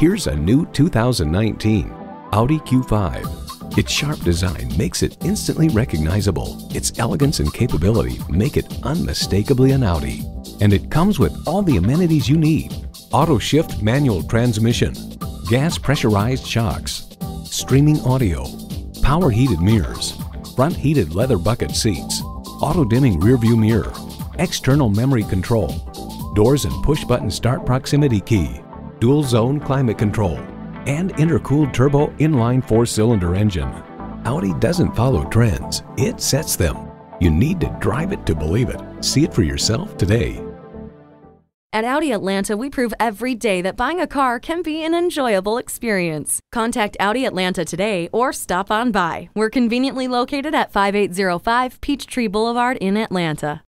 Here's a new 2019 Audi Q5. Its sharp design makes it instantly recognizable. Its elegance and capability make it unmistakably an Audi. And it comes with all the amenities you need: auto shift manual transmission, gas pressurized shocks, streaming audio, power heated mirrors, front heated leather bucket seats, auto dimming rear view mirror, external memory control, doors and push button start proximity key, dual zone climate control, and intercooled turbo inline 4-cylinder engine. Audi doesn't follow trends, it sets them. You need to drive it to believe it. See it for yourself today. At Audi Atlanta, we prove every day that buying a car can be an enjoyable experience. Contact Audi Atlanta today or stop on by. We're conveniently located at 5805 Peachtree Boulevard in Atlanta.